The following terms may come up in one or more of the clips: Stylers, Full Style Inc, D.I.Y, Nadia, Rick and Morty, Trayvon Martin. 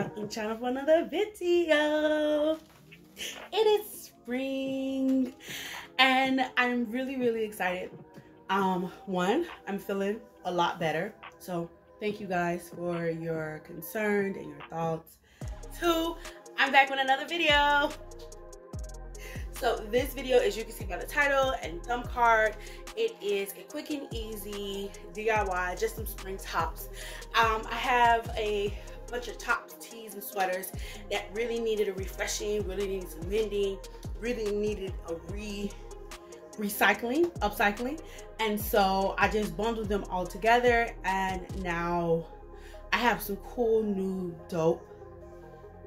out in channel for another video. It is spring and I'm really excited. One, I'm feeling a lot better, so thank you guys for your concern and your thoughts. Two, I'm back with another video. So this video, as you can see by the title and thumb card, it is a quick and easy DIY, just some spring tops. I have a bunch of tops, tees, and sweaters that really needed a refreshing, really needed some mending, really needed a upcycling. And so I just bundled them all together, and now I have some cool, new, dope,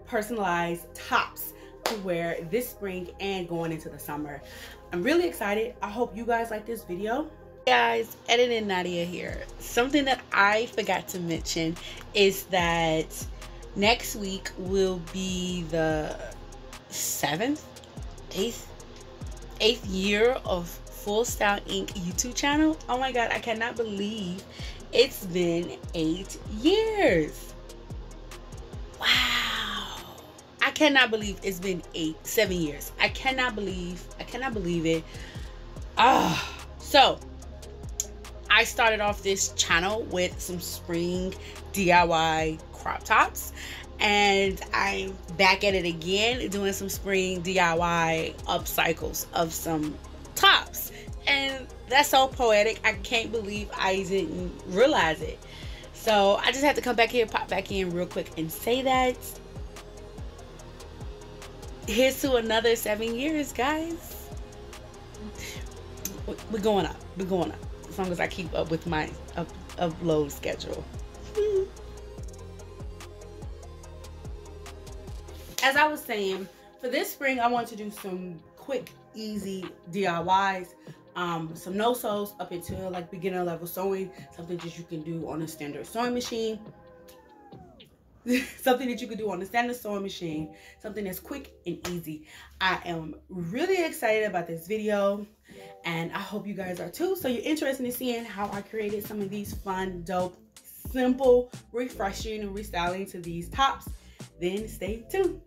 personalized tops to wear this spring and going into the summer. I'm really excited. I hope you guys like this video. Hey guys, editing Nadia here. Something that I forgot to mention is that next week will be the eighth year of Full Style Inc. YouTube channel. Oh my god, I cannot believe it's been 8 years. Wow, I cannot believe it's been 7 years. I cannot believe it. So I started off this channel with some spring DIY crop tops, and I'm back at it again doing some spring DIY upcycles of some tops, and that's so poetic. I can't believe I didn't realize it. So I just had to come back here, pop back in real quick and say that here's to another 7 years, guys. We're going up, we're going up. As long as I keep up with my upload schedule. As I was saying, for this spring, I want to do some quick, easy DIYs. Some no-sews up until like beginner level sewing. Something that you can do on a standard sewing machine. Something that's quick and easy. I am really excited about this video, and I hope you guys are too. So you're interested in seeing how I created some of these fun, dope, simple, refreshing, and restyling to these tops, then stay tuned.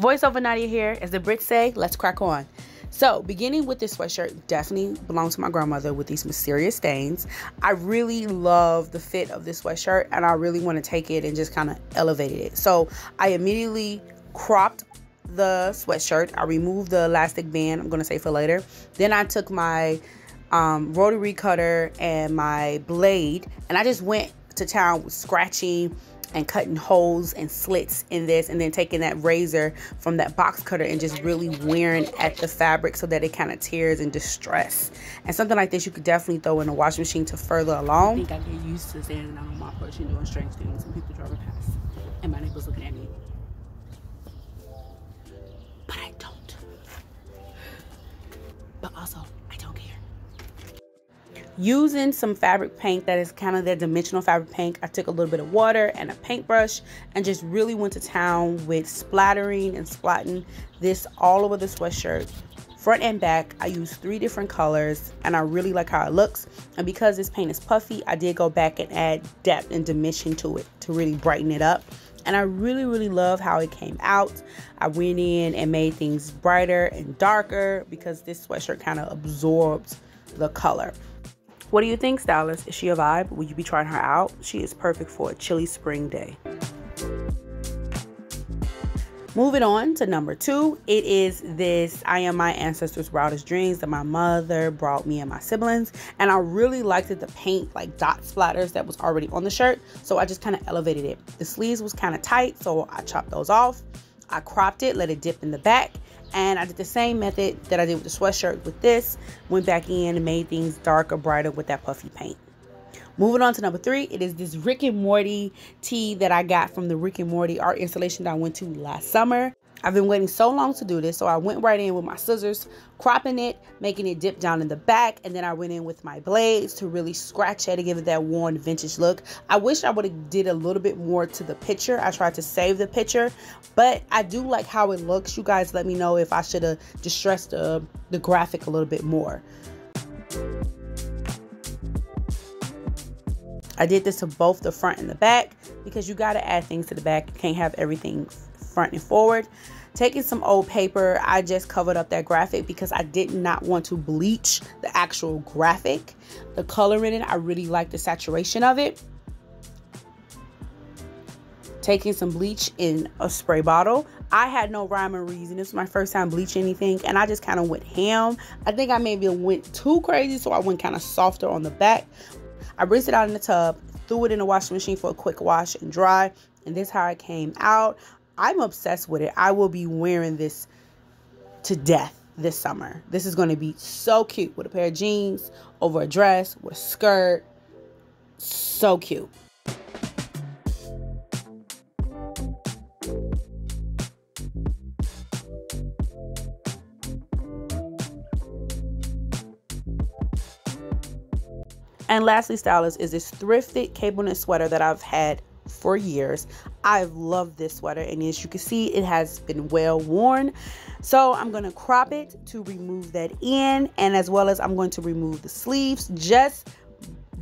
Voiceover Nadia here. As the Brits say, let's crack on. So beginning with this sweatshirt, definitely belonged to my grandmother with these mysterious stains. I really love the fit of this sweatshirt, and I really want to take it and just kind of elevate it. So I immediately cropped the sweatshirt. I removed the elastic band, I'm going to save for later. Then I took my rotary cutter and my blade, and I just went to town with scratching and cutting holes and slits in this, and then taking that razor from that box cutter and just really wearing at the fabric so that it kind of tears and distress. And something like this you could definitely throw in a washing machine to further along. I think I get used to standing out on my porch and doing strange things and people driving past and my neighbors looking at me. But I don't. But also, I don't care. Using some fabric paint that is kind of their dimensional fabric paint, I took a little bit of water and a paintbrush and just really went to town with splattering and splotting this all over the sweatshirt, front and back. I used 3 different colors, and I really like how it looks. And because this paint is puffy, I did go back and add depth and dimension to it to really brighten it up. And I really love how it came out. I went in and made things brighter and darker because this sweatshirt kind of absorbs the color. What do you think, stylist? Is she a vibe? Will you be trying her out? She is perfect for a chilly spring day. Moving on to number 2. It is this I Am My Ancestors' Wildest Dreams that my mother brought me and my siblings. And I really liked that the paint, like dot splatters that was already on the shirt. So I just kind of elevated it. The sleeves was kind of tight, so I chopped those off. I cropped it, let it dip in the back. And I did the same method that I did with the sweatshirt with this. Went back in and made things darker, brighter with that puffy paint. Moving on to number 3. It is this Rick and Morty tee that I got from the Rick and Morty art installation that I went to last summer. I've been waiting so long to do this, so I went right in with my scissors, cropping it, making it dip down in the back, and then I went in with my blades to really scratch it to give it that worn vintage look. I wish I would have did a little bit more to the picture. I tried to save the picture, but I do like how it looks. You guys let me know if I should have distressed the graphic a little bit more. I did this to both the front and the back. because you got to add things to the back. You can't have everything front and forward. Taking some old paper, I just covered up that graphic because I did not want to bleach the actual graphic. The color in it, I really like the saturation of it. Taking some bleach in a spray bottle. I had no rhyme or reason. This was my first time bleaching anything, and I just kind of went ham. I think I maybe went too crazy, so I went kind of softer on the back. I rinsed it out in the tub, threw it in the washing machine for a quick wash and dry, and this is how it came out. I'm obsessed with it. I will be wearing this to death this summer. This is going to be so cute with a pair of jeans, over a dress, with a skirt. So cute. And lastly, stylist, is this thrifted cable knit sweater that I've had for years. I've loved this sweater, and as you can see, it has been well worn. So I'm going to crop it to remove that in, and as well as I'm going to remove the sleeves just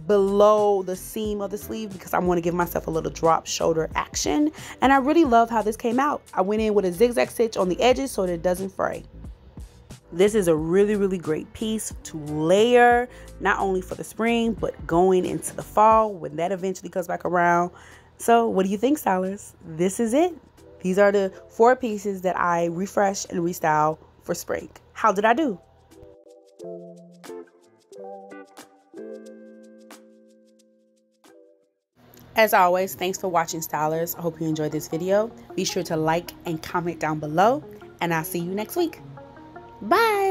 below the seam of the sleeve because I want to give myself a little drop shoulder action. And I really love how this came out. I went in with a zigzag stitch on the edges so that it doesn't fray. This is a really great piece to layer, not only for the spring, but going into the fall when that eventually comes back around. So what do you think, stylers? This is it. These are the 4 pieces that I refresh and restyle for spring. How did I do? As always, thanks for watching, stylers. I hope you enjoyed this video. Be sure to like and comment down below, and I'll see you next week. Bye.